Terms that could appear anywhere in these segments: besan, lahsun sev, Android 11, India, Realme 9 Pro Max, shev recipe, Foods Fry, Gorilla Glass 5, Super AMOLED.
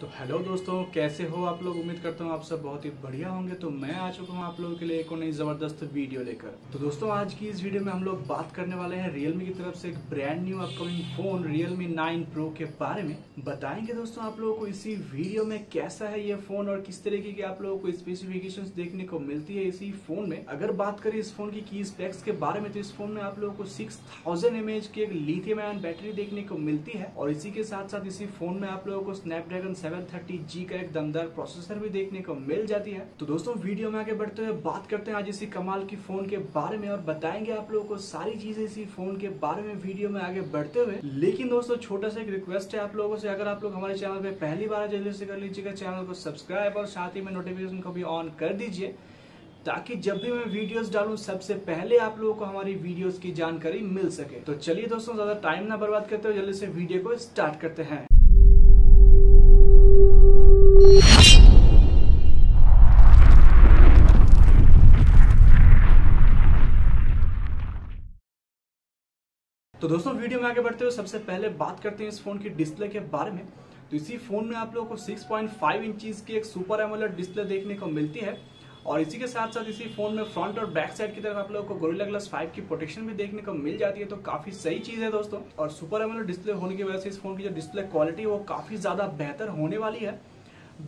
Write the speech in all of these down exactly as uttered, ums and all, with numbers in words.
तो हेलो दोस्तों, कैसे हो आप लोग। उम्मीद करता हूँ आप सब बहुत ही बढ़िया होंगे। तो मैं आ चुका हूँ आप लोगों के लिए एक और नई ज़बरदस्त वीडियो लेकर। तो दोस्तों आज की इस वीडियो में हम लोग बात करने वाले हैं Realme की तरफ से एक brand new upcoming phone Realme nine Pro के बारे में। बताएंगे दोस्तों आप लोगों को इसी वीडियो में कैसा है ये फ़ोन और किस तरीके की आप लोगों को स्पेसिफिकेशन देखने को मिलती है इसी फ़ोन में। अगर बात करें इस फ़ोन की की स्पेक्स के बारे में तो इस फ़ोन में आप लोगों को सिक्स थाउजेंड एम एच की एक लिथियम आयन बैटरी देखने को मिलती है और इसी के साथ साथ इसी फ़ोन में आप लोगों को स्नैपड्रैगन सेवन थर्टी जी का एक दमदार प्रोसेसर भी देखने को मिल जाती है। तो दोस्तों वीडियो में आगे बढ़ते हुए बात करते हैं आज इसी कमाल की फोन के बारे में और बताएंगे आप लोगों को सारी चीजें इसी फोन के बारे में वीडियो में आगे बढ़ते हुए। लेकिन दोस्तों छोटा सा एक रिक्वेस्ट है आप लोगों से, अगर आप लोग हमारे चैनल पे पहली बार जल्दी से कर लीजिएगा चैनल को सब्सक्राइब और साथ ही में नोटिफिकेशन को भी ऑन कर दीजिए ताकि जब भी मैं वीडियोस डालूं सबसे पहले आप लोगों को हमारी वीडियोस की जानकारी मिल सके। तो चलिए दोस्तों ज्यादा टाइम ना बर्बाद करते हुए जल्दी से वीडियो को स्टार्ट करते हैं। तो दोस्तों वीडियो में आगे बढ़ते हुए सबसे पहले बात करते हैं इस फोन की डिस्प्ले के बारे में। तो इसी फोन में आप लोगों को सिक्स पॉइंट फाइव इंचेस की एक सुपर एमोलेड डिस्प्ले देखने को मिलती है और इसी के साथ साथ इसी फोन में फ्रंट और बैक साइड की तरफ आप लोगों को गोरिल्ला ग्लास फाइव की प्रोटेक्शन भी देखने को मिल जाती है। तो काफी सही चीज है दोस्तों। और सुपर एमोलेड डिस्प्ले होने की वजह से इस फोन की जो डिस्प्ले क्वालिटी है वो काफी ज्यादा बेहतर होने वाली है।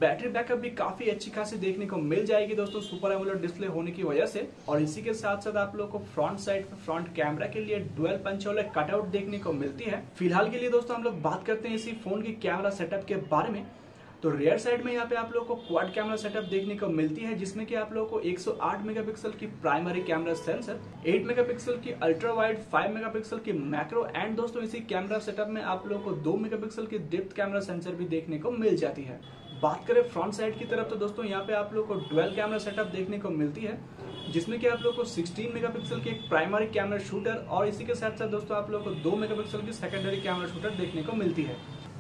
बैटरी बैकअप भी काफी अच्छी खासी देखने को मिल जाएगी दोस्तों सुपर एमोलेड डिस्प्ले होने की वजह से। और इसी के साथ साथ आप लोगों को फ्रंट साइड पे फ्रंट कैमरा के लिए डुअल पंच होल कटआउट देखने को मिलती है। फिलहाल के लिए दोस्तों हम लोग बात करते हैं इसी फोन के कैमरा सेटअप के बारे में। तो रियर साइड में यहाँ पे आप लोगों को क्वाड कैमरा सेटअप देखने को मिलती है जिसमें कि आप लोगों को एक सौ आठ मेगापिक्सल की प्राइमरी कैमरा सेंसर, आठ मेगापिक्सल की अल्ट्रा वाइड, पाँच मेगापिक्सल की मैक्रो एंड दोस्तों इसी कैमरा सेटअप में आप लोगों को दो मेगापिक्सल की डेप्थ कैमरा सेंसर भी देखने को मिल जाती है। बात करें फ्रंट साइड की तरफ तो दोस्तों यहाँ पे आप लोग को डुअल कैमरा सेटअप देखने को मिलती है जिसमें कि आप लोग को सोलह मेगापिक्सल की एक प्राइमरी कैमरा शूटर और इसी के साथ साथ दोस्तों आप लोग को दो मेगापिक्सल की सेकेंडरी कैमरा शूटर देखने को मिलती है।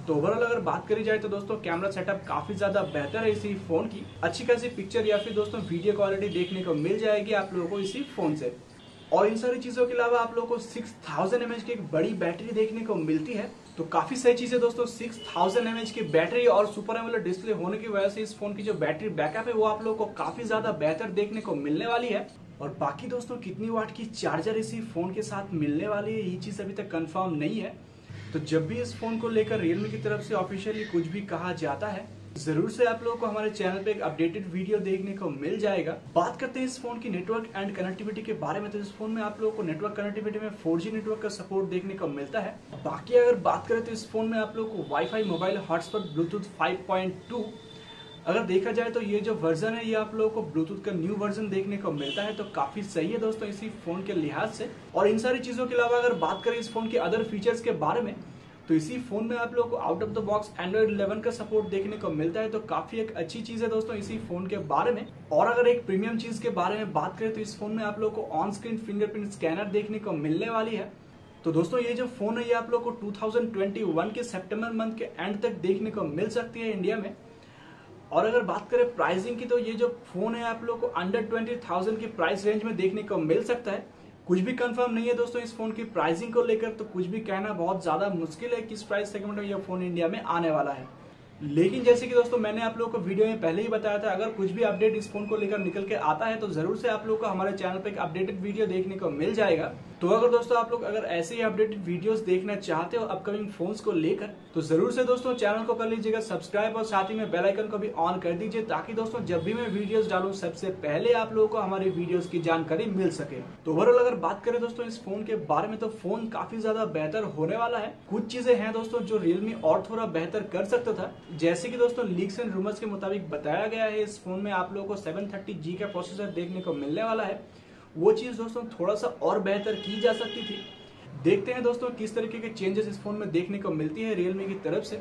तो ओवरऑल अगर बात करी जाए तो दोस्तों कैमरा सेटअप काफी ज्यादा बेहतर है इसी फोन की। अच्छी खासी पिक्चर या फिर दोस्तों वीडियो क्वालिटी देखने को मिल जाएगी आप लोगों को इसी फोन से। और इन सारी चीजों के अलावा आप लोगों को सिक्स थाउजेंड एम एच की एक बड़ी बैटरी देखने को मिलती है। तो काफी सही चीज है दोस्तों। सिक्स थाउजेंड एम एच की बैटरी और सुपर एमोलेड डिस्प्ले होने की वजह से इस फोन की जो बैटरी बैकअप है वो आप लोगों को काफी ज्यादा बेहतर देखने को मिलने वाली है। और बाकी दोस्तों कितनी वाट की चार्जर इसी फोन के साथ मिलने वाली है ये चीज अभी तक कंफर्म नहीं है। तो जब भी इस फोन को लेकर रियलमी की तरफ से ऑफिशियली कुछ भी कहा जाता है जरूर से आप लोगों को हमारे चैनल पे एक अपडेटेड वीडियो देखने को मिल जाएगा। बात करते हैं इस फोन की नेटवर्क एंड कनेक्टिविटी के बारे में। तो इस फोन में आप लोगों को नेटवर्क कनेक्टिविटी में फोर जी नेटवर्क का सपोर्ट देखने को मिलता है। बाकी अगर बात करें तो इस फोन में आप लोगों को WiFi, mobile hotspot, Bluetooth five point two अगर देखा जाए तो ये जो वर्जन है ये आप लोगों को ब्लूटूथ का न्यू वर्जन देखने को मिलता है। तो काफी सही है दोस्तों इसी फोन के लिहाज से। और इन सारी चीजों के अलावा अगर बात करें इस फोन के अदर फीचर्स के बारे में तो इसी फोन में आप लोगों को out of the box Android eleven का सपोर्ट देखने को मिलता है। तो काफी एक अच्छी चीज है दोस्तों इसी फोन के बारे में। और अगर एक प्रीमियम चीज के बारे में बात करें तो इस फोन में आप लोगों को ऑन स्क्रीन फिंगरप्रिंट स्कैनर देखने को मिलने वाली है। तो दोस्तों ये जो फोन है ये आप लोगों को टू थाउजेंड ट्वेंटी वन के सितंबर मंथ के एंड तक देखने को मिल सकती है इंडिया में। और अगर बात करें प्राइसिंग की तो ये जो फोन है आप लोगों को अंडर ट्वेंटी थाउजेंड की प्राइस रेंज में देखने को मिल सकता है। कुछ भी कंफर्म नहीं है दोस्तों इस फोन की प्राइसिंग को लेकर, तो कुछ भी कहना बहुत ज्यादा मुश्किल है किस प्राइस सेगमेंट में यह फोन इंडिया में आने वाला है। लेकिन जैसे कि दोस्तों मैंने आप लोगों को वीडियो में पहले ही बताया था, अगर कुछ भी अपडेट इस फोन को लेकर निकल के आता है तो जरूर से आप लोगों को हमारे चैनल पर एक अपडेटेड वीडियो देखने को मिल जाएगा। तो अगर दोस्तों आप लोग अगर ऐसे ही अपडेटेड वीडियोस देखना चाहते हो अपकमिंग फोन्स को लेकर तो जरूर से दोस्तों चैनल को कर लीजिएगा सब्सक्राइब और साथ ही में बेल आइकन को भी ऑन कर दीजिए ताकि दोस्तों जब भी मैं वीडियोस डालूं सबसे पहले आप लोगों को हमारे वीडियोस की जानकारी मिल सके। तो ओवरऑल अगर बात करें दोस्तों इस फोन के बारे में तो फोन काफी ज्यादा बेहतर होने वाला है। कुछ चीजें हैं दोस्तों जो रियलमी और थोड़ा बेहतर कर सकता था। जैसे कि दोस्तों लीक्स एंड रूमर्स के मुताबिक बताया गया है इस फोन में आप लोगों को सेवन थर्टी जी का प्रोसेसर देखने को मिलने वाला है। वो चीज़ दोस्तों थोड़ा सा और बेहतर की जा सकती थी। देखते हैं दोस्तों किस तरीके के चेंजेस इस फोन में देखने को मिलती है रियलमी की तरफ से।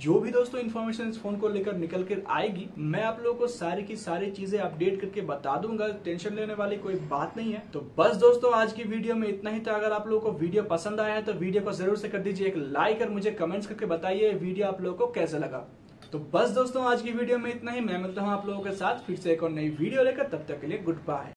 जो भी दोस्तों इन्फॉर्मेशन इस फोन को लेकर निकल कर आएगी मैं आप लोगों को सारी की सारी चीजें अपडेट करके बता दूंगा। टेंशन लेने वाली कोई बात नहीं है। तो बस दोस्तों आज की वीडियो में इतना ही था। अगर आप लोगों को वीडियो पसंद आया है तो वीडियो को जरूर से कर दीजिए एक लाइक और मुझे कमेंट्स करके बताइए वीडियो आप लोगों को कैसा लगा। तो बस दोस्तों आज की वीडियो में इतना ही। मैं मिलता हूँ आप लोगों के साथ फिर से एक और नई वीडियो लेकर। तब तक के लिए गुड बाय।